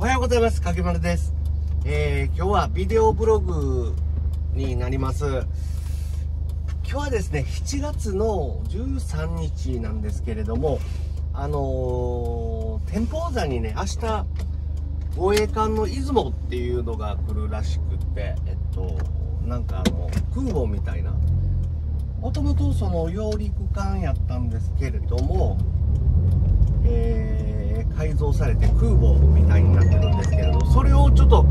おはようございます。かけまるです。今日はビデオブログになります。今日はですね、7月の13日なんですけれども、天保山にね、明日、護衛艦の出雲っていうのが来るらしくて、なんか空母みたいな、もともとその揚陸艦やったんですけれども、改造されて空母みたいになってるんですけれど、それをちょっと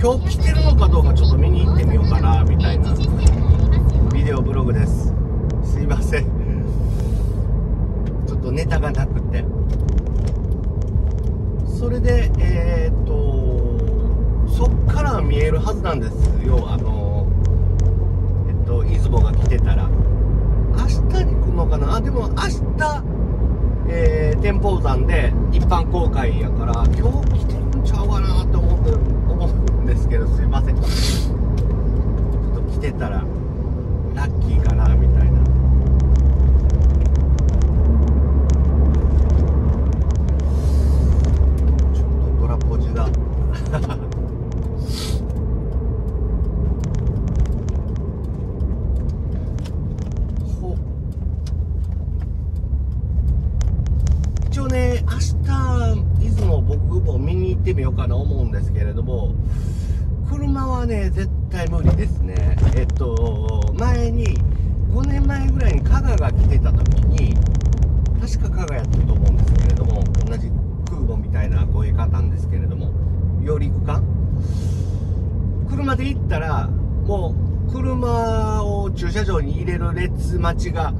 今日着てるのかどうかちょっと見に行ってみようかなみたいなビデオブログです。すいませんちょっとネタがなくて、それでそっから見えるはずなんですよ。出雲が来てたら明日に来るのかな。あ、でも明日天保山で一般公開やから、今日来てるんちゃうかなって思うんですけど、すいません、ちょっと来てたらラッキーかなみたいな。ちょっとドラポジが行ってみようかな思うんですけれども、車はね絶対無理ですね。前に5年前ぐらいに加賀が来てた時に、確か加賀やったと思うんですけれども、同じ空母みたいな護衛艦なんですけれども、揚陸艦、車で行ったらもう車を駐車場に入れる列待ちが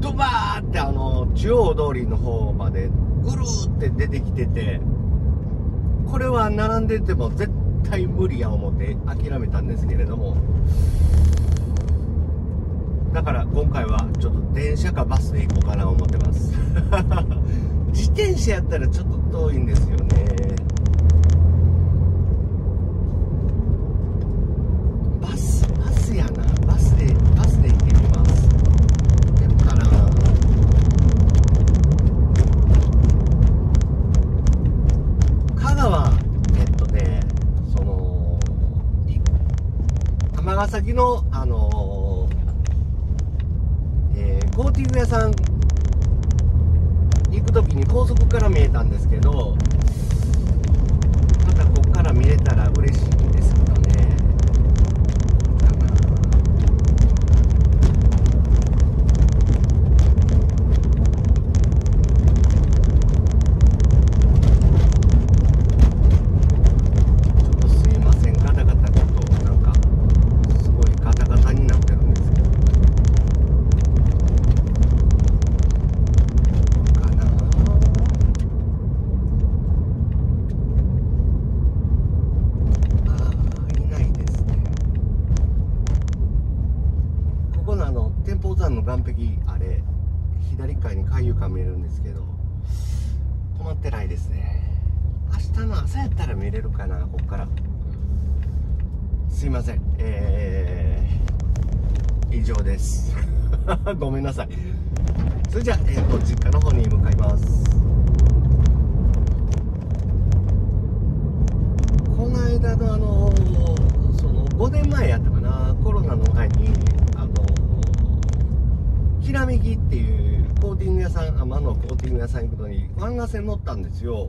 ドバーって中央通りの方までぐるーって出てきてて、これは並んでても絶対無理や思って諦めたんですけれども、だから今回はちょっと電車かバスで行こうかな思ってます自転車やったらちょっと遠いんですよね。バスやな。バスで行ってみます。でもかな、尼崎のコーティング屋さん行く時に高速から見えたんですけど、またここから見れたら嬉しいんですけどね。左側に海遊館見えるんですけど、止まってないですね。明日の朝やったら見れるかな、ここから。すいません、以上ですごめんなさい。それじゃあ、実家の方に向かいます。この間のその5年前やったかな、コロナの前にきらめきっていうコーティング屋さん、天野コーティング屋さん行くのに湾岸線乗ったんですよ。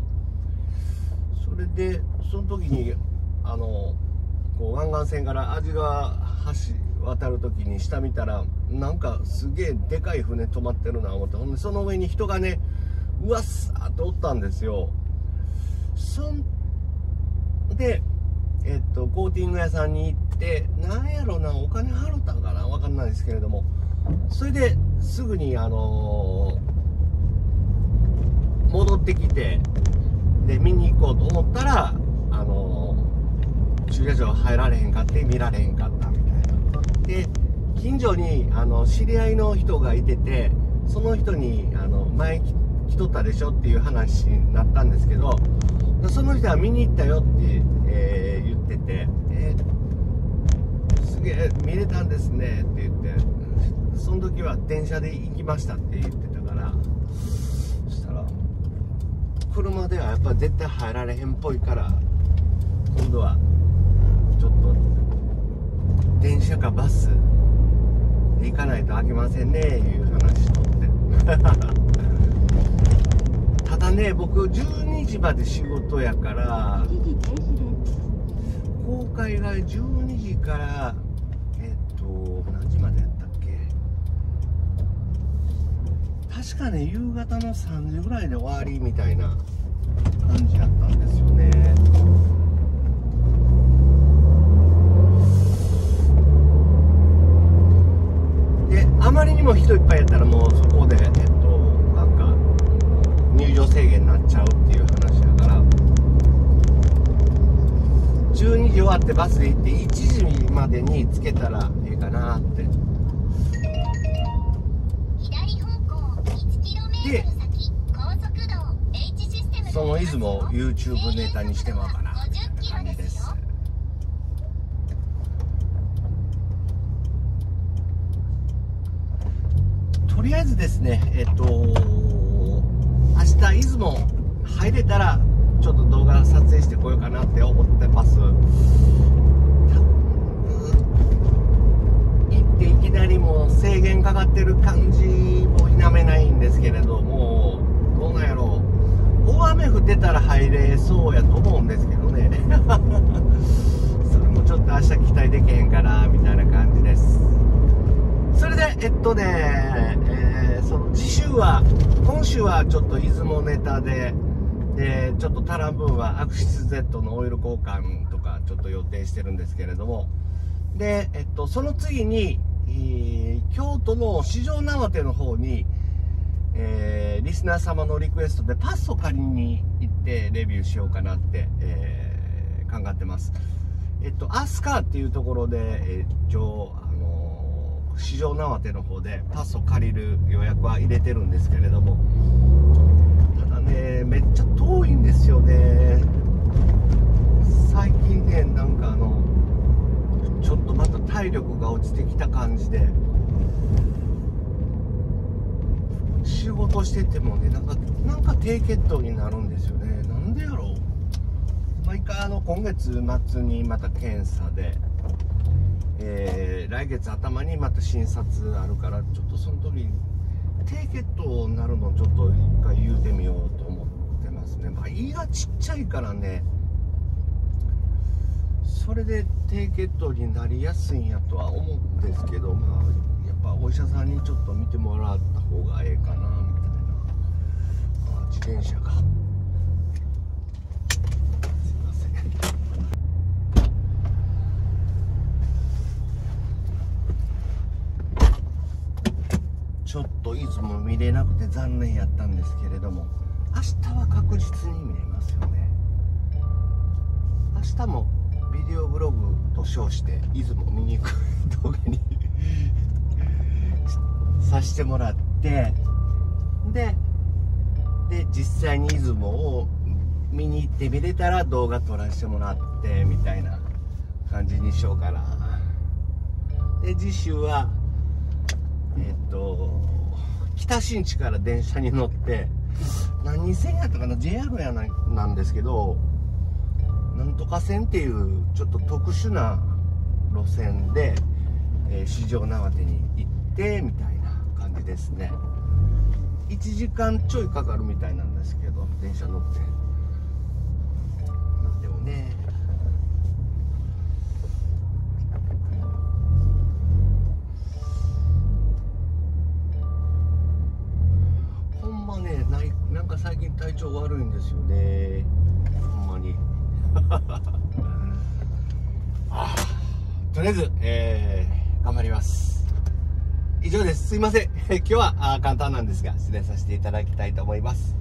それでその時にこう湾岸線から安治川橋渡る時に下見たら、なんかすげえでかい船止まってるな思って、ほんでその上に人がね、うわっさーっとおったんですよ。そんでコーティング屋さんに行って、なんやろな、お金払ったんかな、わかんないですけれども、それですぐに戻ってきて、で見に行こうと思ったら駐車場入られへんかって、見られへんかったみたいな。で近所に知り合いの人がいてて、その人に前来とったでしょっていう話になったんですけど、その人は見に行ったよって、言ってて、すげえ見れたんですねって言って、その時は電車で行きましたって言ってたから、そしたら車ではやっぱ絶対入られへんっぽいから、今度はちょっと電車かバスで行かないとあきませんねいう話しとってただね、僕12時まで仕事やから、公開が12時から何時までやったっけ、確かね夕方の3時ぐらいで終わりみたいな感じやったんですよね。であまりにも人いっぱいやったらもうそこでなんか入場制限になっちゃうっていう話だから、12時終わってバスで行って1時までにつけたらいいかなって。でその出雲を YouTube ネタにしてもらおうかなっていう感じです。とりあえずですね、明日出雲入れたらちょっと動画撮影してこようかなって思ってます。行っていきなりもう制限かかってる感じも否めないんですけれども、どうなんやろう、大雨降ってたら入れそうやと思うんですけどねそれもちょっと明日期待できへんかなみたいな感じです。それでその次週は、今週はちょっと出雲ネタで、ちょっと足らん分はアクシス Z のオイル交換とかちょっと予定してるんですけれども、で、その次に、京都の四条畷手の方に、リスナー様のリクエストでパッソ借りに行ってレビューしようかなって、考えてます。アスカーっていうところで四条畷手の方でパッソ借りる予約は入れてるんですけれども、めっちゃ遠いんですよね。最近ね、なんかちょっとまた体力が落ちてきた感じで、仕事しててもね、なんか低血糖になるんですよね。なんでやろう。毎回今月末にまた検査で、来月頭にまた診察あるから、ちょっとその時に低血糖になるのをちょっと一回言うてみようと思ってますね。まあ胃がちっちゃいからね、それで低血糖になりやすいんやとは思うんですけど、まあやっぱお医者さんにちょっと見てもらった方がええかなみたいな。あ、自転車が、すいません。ちょっといつも見れなくて残念やったんですけれども、明日は確実に見れますよね。明日もビデオブログと称して出雲見に行く動画にさせてもらって、で実際に出雲を見に行って見れたら動画撮らせてもらってみたいな感じにしようかな。で次週は北新地から電車に乗って何線やったかな、 JR やなんですけど、なんとか線っていうちょっと特殊な路線で、四条畷手に行ってみたいな感じですね。1時間ちょいかかるみたいなんですけど、電車乗って、まあでもね、なんか最近体調悪いんですよね、ほんまにあ、とりあえず、頑張ります。以上です。すいません今日は簡単なんですが失礼させていただきたいと思います。